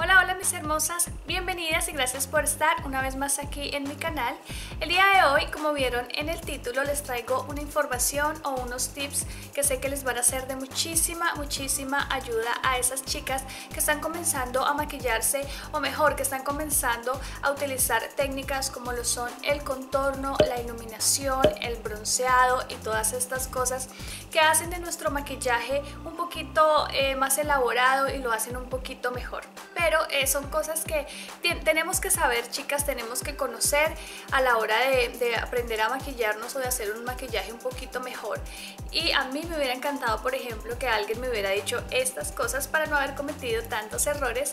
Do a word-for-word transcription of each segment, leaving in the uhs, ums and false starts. Hola, hola mis hermosas, bienvenidas y gracias por estar una vez más aquí en mi canal. El día de hoy, como vieron en el título, les traigo una información o unos tips que sé que les van a ser de muchísima, muchísima ayuda a esas chicas que están comenzando a maquillarse o mejor, que están comenzando a utilizar técnicas como lo son el contorno, la iluminación, el bronceado y todas estas cosas que hacen de nuestro maquillaje un poquito eh, más elaborado y lo hacen un poquito mejor. Pero Pero eh, son cosas que tenemos que saber, chicas, tenemos que conocer a la hora de, de aprender a maquillarnos o de hacer un maquillaje un poquito mejor. Y a mí me hubiera encantado, por ejemplo, que alguien me hubiera dicho estas cosas para no haber cometido tantos errores.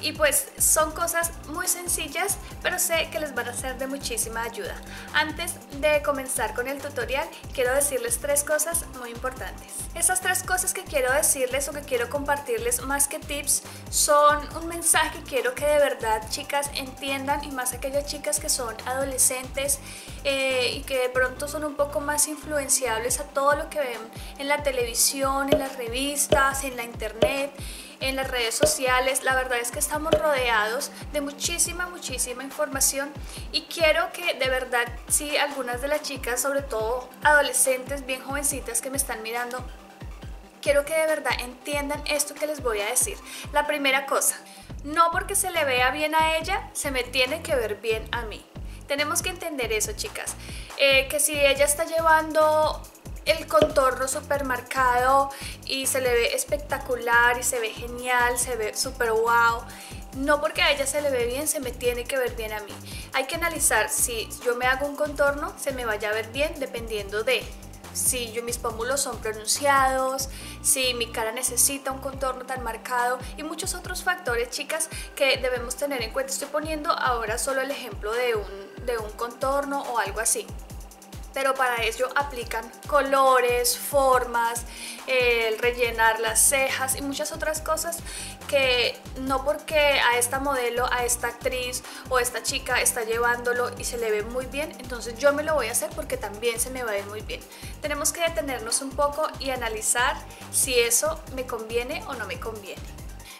Y pues son cosas muy sencillas, pero sé que les van a ser de muchísima ayuda. Antes de comenzar con el tutorial, quiero decirles tres cosas muy importantes. Estas tres cosas que quiero decirles o que quiero compartirles más que tips son un mensaje que quiero que de verdad, chicas, entiendan, y más aquellas chicas que son adolescentes eh, y que de pronto son un poco más influenciables a todo lo que ven en la televisión, en las revistas, en la internet, en las redes sociales. La verdad es que estamos rodeados de muchísima, muchísima información, y quiero que de verdad, si algunas de las chicas, sobre todo adolescentes bien jovencitas que me están mirando, quiero que de verdad entiendan esto que les voy a decir. La primera cosa, no porque se le vea bien a ella, se me tiene que ver bien a mí. Tenemos que entender eso, chicas. Eh, que si ella está llevando el contorno súper marcado y se le ve espectacular y se ve genial, se ve súper wow, no porque a ella se le ve bien, se me tiene que ver bien a mí. Hay que analizar si yo me hago un contorno, se me vaya a ver bien dependiendo de si yo, mis pómulos son pronunciados, si mi cara necesita un contorno tan marcado y muchos otros factores, chicas, que debemos tener en cuenta. Estoy poniendo ahora solo el ejemplo de un, de un contorno o algo así, pero para ello aplican colores, formas, el rellenar las cejas y muchas otras cosas que no porque a esta modelo, a esta actriz o esta chica está llevándolo y se le ve muy bien, entonces yo me lo voy a hacer porque también se me va a ver muy bien. Tenemos que detenernos un poco y analizar si eso me conviene o no me conviene.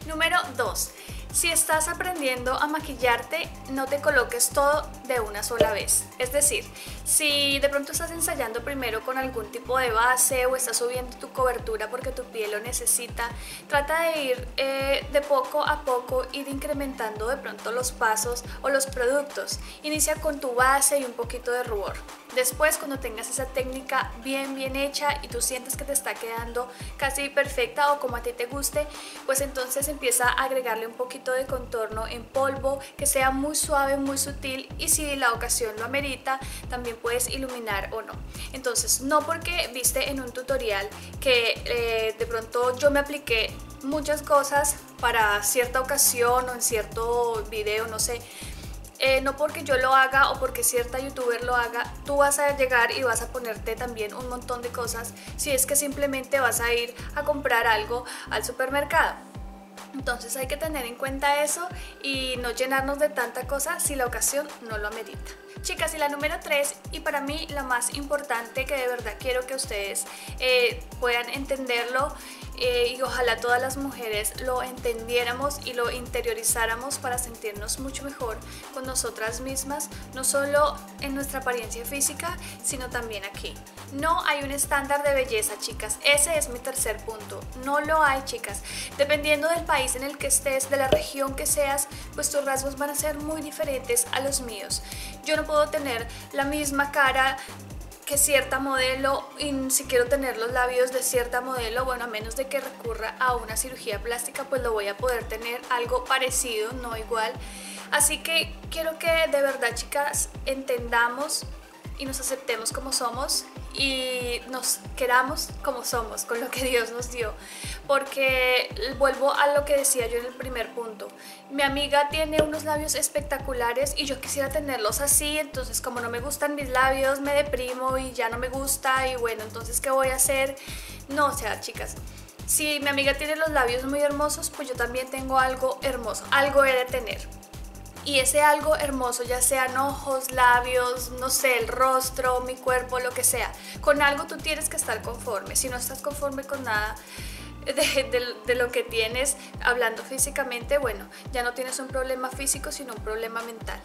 Número dos. Si estás aprendiendo a maquillarte, no te coloques todo de una sola vez. Es decir, si de pronto estás ensayando primero con algún tipo de base o estás subiendo tu cobertura porque tu piel lo necesita, trata de ir eh, de poco a poco, ir incrementando de pronto los pasos o los productos. Inicia con tu base y un poquito de rubor. Después, cuando tengas esa técnica bien bien hecha y tú sientes que te está quedando casi perfecta o como a ti te guste, pues entonces empieza a agregarle un poquito de contorno en polvo, que sea muy suave, muy sutil, y si la ocasión lo amerita, también puedes iluminar o no. Entonces, no porque viste en un tutorial que eh, de pronto yo me apliqué muchas cosas para cierta ocasión o en cierto video, no sé, Eh, no porque yo lo haga o porque cierta youtuber lo haga, tú vas a llegar y vas a ponerte también un montón de cosas si es que simplemente vas a ir a comprar algo al supermercado. Entonces hay que tener en cuenta eso y no llenarnos de tanta cosa si la ocasión no lo amerita. Chicas, y la número tres, y para mí la más importante, que de verdad quiero que ustedes eh, puedan entenderlo, Eh, y ojalá todas las mujeres lo entendiéramos y lo interiorizáramos para sentirnos mucho mejor con nosotras mismas, no solo en nuestra apariencia física, sino también aquí. No hay un estándar de belleza, chicas. Ese es mi tercer punto. No lo hay, chicas. Dependiendo del país en el que estés, de la región que seas, pues tus rasgos van a ser muy diferentes a los míos. Yo no puedo tener la misma cara que cierta modelo, y si quiero tener los labios de cierta modelo, bueno, a menos de que recurra a una cirugía plástica, pues lo voy a poder tener algo parecido, no igual. Así que quiero que de verdad, chicas, entendamos y nos aceptemos como somos y nos queramos como somos, con lo que Dios nos dio, porque vuelvo a lo que decía yo en el primer punto. Mi amiga tiene unos labios espectaculares y yo quisiera tenerlos así, entonces como no me gustan mis labios, me deprimo y ya no me gusta, y bueno, entonces ¿qué voy a hacer? No, o sea, chicas, si mi amiga tiene los labios muy hermosos, pues yo también tengo algo hermoso, algo he de tener. Y ese algo hermoso, ya sean ojos, labios, no sé, el rostro, mi cuerpo, lo que sea, con algo tú tienes que estar conforme. Si no estás conforme con nada, de, de, de lo que tienes hablando físicamente, bueno, ya no tienes un problema físico, sino un problema mental.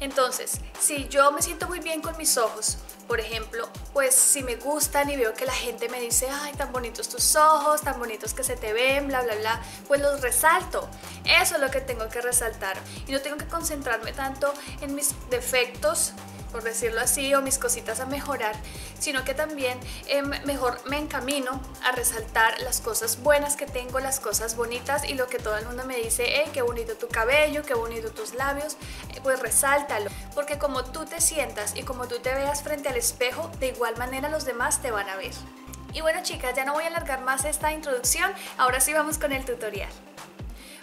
Entonces, si yo me siento muy bien con mis ojos, por ejemplo, pues si me gustan y veo que la gente me dice, ay, tan bonitos tus ojos, tan bonitos que se te ven, bla, bla, bla, pues los resalto. Eso es lo que tengo que resaltar. Y no tengo que concentrarme tanto en mis defectos, por decirlo así, o mis cositas a mejorar, sino que también eh, mejor me encamino a resaltar las cosas buenas que tengo, las cosas bonitas, y lo que todo el mundo me dice, hey, qué bonito tu cabello, qué bonito tus labios, eh, pues resáltalo, porque como tú te sientas y como tú te veas frente al espejo, de igual manera los demás te van a ver. Y bueno, chicas, ya no voy a alargar más esta introducción, ahora sí vamos con el tutorial.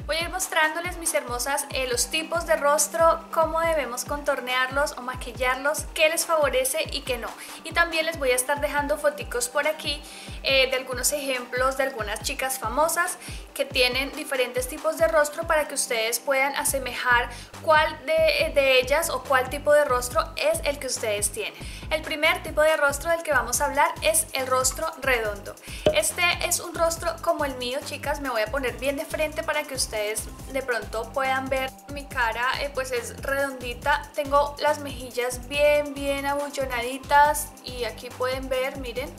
Voy a ir mostrándoles, mis hermosas, eh, los tipos de rostro, cómo debemos contornearlos o maquillarlos, qué les favorece y qué no. Y también les voy a estar dejando foticos por aquí eh, de algunos ejemplos de algunas chicas famosas que tienen diferentes tipos de rostro para que ustedes puedan asemejar cuál de, de ellas o cuál tipo de rostro es el que ustedes tienen. El primer tipo de rostro del que vamos a hablar es el rostro redondo. Este es un rostro como el mío, chicas, me voy a poner bien de frente para que ustedes ustedes de pronto puedan ver mi cara, eh, pues es redondita, tengo las mejillas bien bien abullonaditas y aquí pueden ver, miren,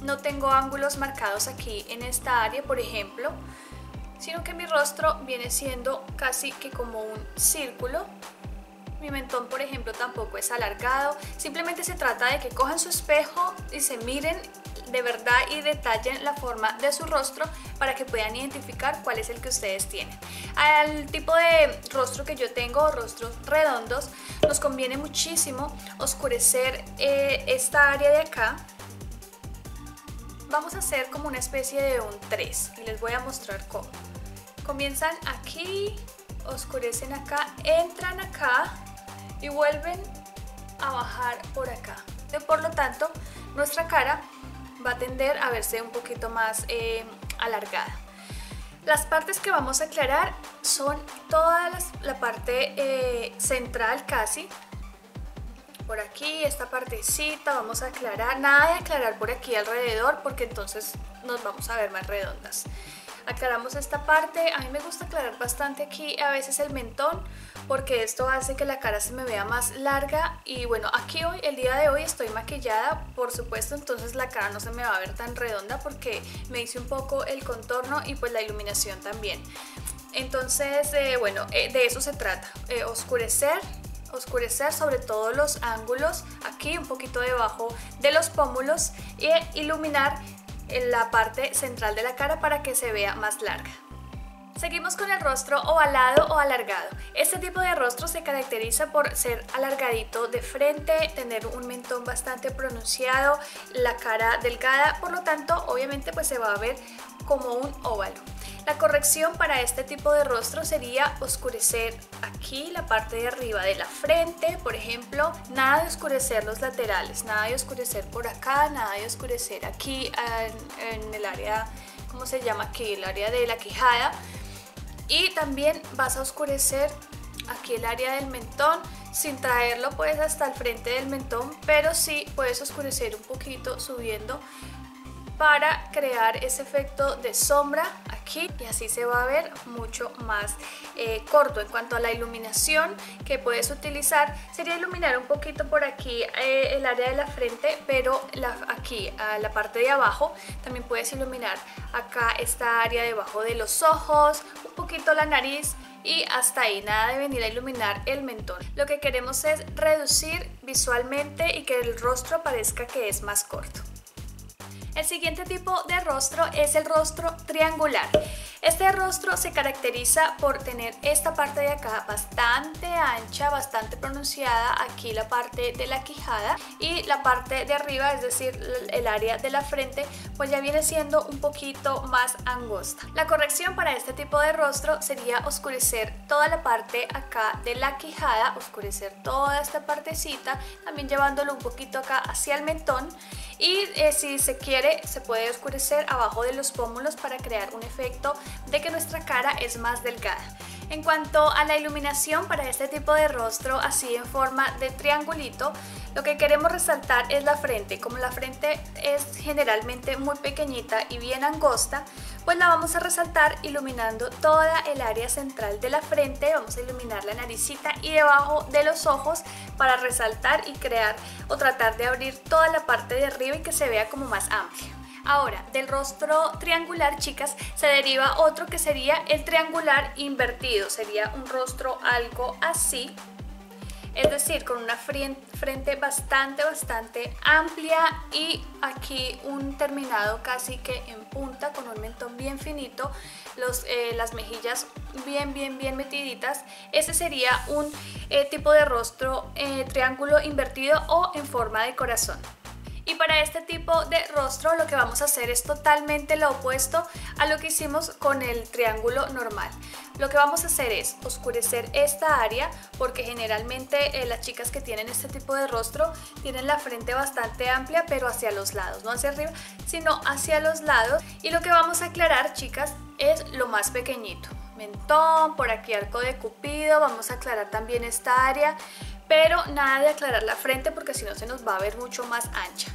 no tengo ángulos marcados aquí en esta área, por ejemplo, sino que mi rostro viene siendo casi que como un círculo. Mi mentón, por ejemplo, tampoco es alargado, simplemente se trata de que cojan su espejo y se miren de verdad y detallen la forma de su rostro para que puedan identificar cuál es el que ustedes tienen. Al tipo de rostro que yo tengo, rostros redondos, nos conviene muchísimo oscurecer eh, esta área de acá. Vamos a hacer como una especie de un tres y les voy a mostrar cómo. Comienzan aquí, oscurecen acá, entran acá y vuelven a bajar por acá. Por lo tanto, nuestra cara va a tender a verse un poquito más eh, alargada. Las partes que vamos a aclarar son toda las, la parte eh, central casi. Por aquí, esta partecita vamos a aclarar. Nada de aclarar por aquí alrededor porque entonces nos vamos a ver más redondas. Aclaramos esta parte, a mí me gusta aclarar bastante aquí a veces el mentón porque esto hace que la cara se me vea más larga y bueno, aquí hoy, el día de hoy estoy maquillada, por supuesto, entonces la cara no se me va a ver tan redonda porque me hice un poco el contorno y pues la iluminación también. Entonces, eh, bueno, eh, de eso se trata, eh, oscurecer, oscurecer sobre todo los ángulos, aquí un poquito debajo de los pómulos e iluminar en la parte central de la cara para que se vea más larga. Seguimos con el rostro ovalado o alargado. Este tipo de rostro se caracteriza por ser alargadito de frente, tener un mentón bastante pronunciado, la cara delgada, por lo tanto obviamente pues se va a ver como un óvalo. La corrección para este tipo de rostro sería oscurecer aquí la parte de arriba de la frente, por ejemplo, nada de oscurecer los laterales, nada de oscurecer por acá, nada de oscurecer aquí en, en el área, ¿cómo se llama aquí? El área de la quijada. Y también vas a oscurecer aquí el área del mentón sin traerlo pues hasta el frente del mentón, pero sí puedes oscurecer un poquito subiendo para crear ese efecto de sombra aquí y así se va a ver mucho más eh, corto. En cuanto a la iluminación que puedes utilizar, sería iluminar un poquito por aquí eh, el área de la frente, pero la, aquí a la parte de abajo también puedes iluminar acá esta área debajo de los ojos, un poquito la nariz y hasta ahí, nada de venir a iluminar el mentón. Lo que queremos es reducir visualmente y que el rostro parezca que es más corto. El siguiente tipo de rostro es el rostro triangular. Este rostro se caracteriza por tener esta parte de acá bastante ancha, bastante pronunciada, aquí la parte de la quijada y la parte de arriba, es decir, el área de la frente, pues ya viene siendo un poquito más angosta. La corrección para este tipo de rostro sería oscurecer toda la parte acá de la quijada, oscurecer toda esta partecita, también llevándolo un poquito acá hacia el mentón y eh, si se quiere se puede oscurecer abajo de los pómulos para crear un efecto de que nuestra cara es más delgada. En cuanto a la iluminación para este tipo de rostro así en forma de triangulito, lo que queremos resaltar es la frente. Como la frente es generalmente muy pequeñita y bien angosta, pues la vamos a resaltar iluminando toda el área central de la frente. Vamos a iluminar la naricita y debajo de los ojos para resaltar y crear o tratar de abrir toda la parte de arriba y que se vea como más amplia. Ahora, del rostro triangular, chicas, se deriva otro que sería el triangular invertido. Sería un rostro algo así, es decir, con una frente bastante, bastante amplia y aquí un terminado casi que en punta con un mentón bien finito, los, eh, las mejillas bien, bien, bien metiditas. Este sería un eh, tipo de rostro eh, triángulo invertido o en forma de corazón. Y para este tipo de rostro lo que vamos a hacer es totalmente lo opuesto a lo que hicimos con el triángulo normal. Lo que vamos a hacer es oscurecer esta área porque generalmente eh, las chicas que tienen este tipo de rostro tienen la frente bastante amplia pero hacia los lados, no hacia arriba sino hacia los lados, y lo que vamos a aclarar, chicas, es lo más pequeñito. Mentón, por aquí arco de cupido, vamos a aclarar también esta área, pero nada de aclarar la frente porque si no se nos va a ver mucho más ancha.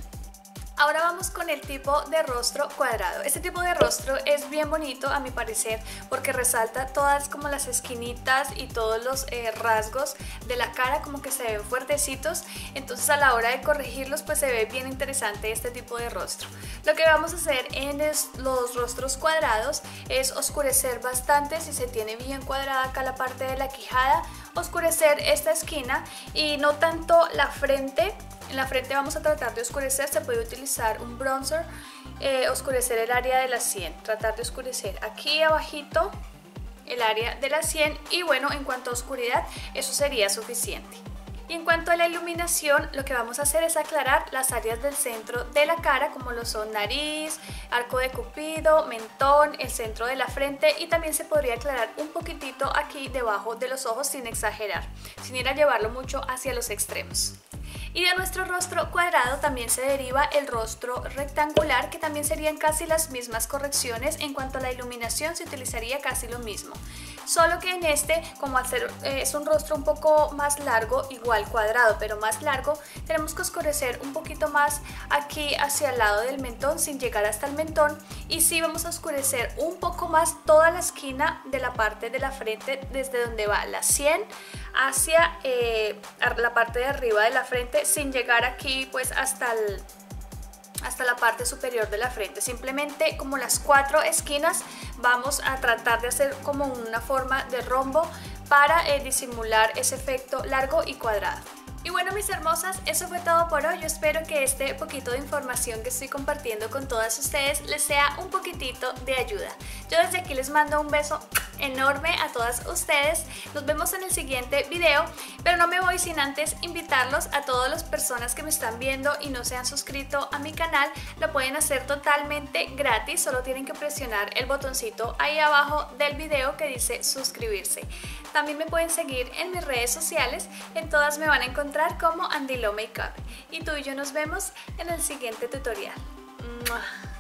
Ahora vamos con el tipo de rostro cuadrado. Este tipo de rostro es bien bonito a mi parecer porque resalta todas como las esquinitas y todos los eh, rasgos de la cara como que se ven fuertecitos, entonces a la hora de corregirlos pues se ve bien interesante este tipo de rostro. Lo que vamos a hacer en es, los rostros cuadrados es oscurecer bastante, si se tiene bien cuadrada acá la parte de la quijada, oscurecer esta esquina y no tanto la frente. En la frente vamos a tratar de oscurecer, se puede utilizar un bronzer, eh, oscurecer el área de la sien, tratar de oscurecer aquí abajito el área de la sien y bueno, en cuanto a oscuridad eso sería suficiente. Y en cuanto a la iluminación, lo que vamos a hacer es aclarar las áreas del centro de la cara, como lo son nariz, arco de cupido, mentón, el centro de la frente, y también se podría aclarar un poquitito aquí debajo de los ojos sin exagerar, sin ir a llevarlo mucho hacia los extremos. Y de nuestro rostro cuadrado también se deriva el rostro rectangular, que también serían casi las mismas correcciones. En cuanto a la iluminación se utilizaría casi lo mismo, solo que en este, como al ser, eh, es un rostro un poco más largo, igual cuadrado pero más largo, tenemos que oscurecer un poquito más aquí hacia el lado del mentón sin llegar hasta el mentón, y sí vamos a oscurecer un poco más toda la esquina de la parte de la frente, desde donde va la sien hacia eh, la parte de arriba de la frente, sin llegar aquí pues hasta, el, hasta la parte superior de la frente. Simplemente como las cuatro esquinas vamos a tratar de hacer como una forma de rombo para eh, disimular ese efecto largo y cuadrado. Y bueno, mis hermosas, eso fue todo por hoy. Yo espero que este poquito de información que estoy compartiendo con todas ustedes les sea un poquitito de ayuda. Yo desde aquí les mando un beso enorme a todas ustedes. Nos vemos en el siguiente video, pero no me voy sin antes invitarlos a todas las personas que me están viendo y no se han suscrito a mi canal. Lo pueden hacer totalmente gratis, solo tienen que presionar el botoncito ahí abajo del video que dice suscribirse. También me pueden seguir en mis redes sociales, en todas me van a encontrar como Andy Lo Makeup. Y tú y yo nos vemos en el siguiente tutorial. ¡Mua!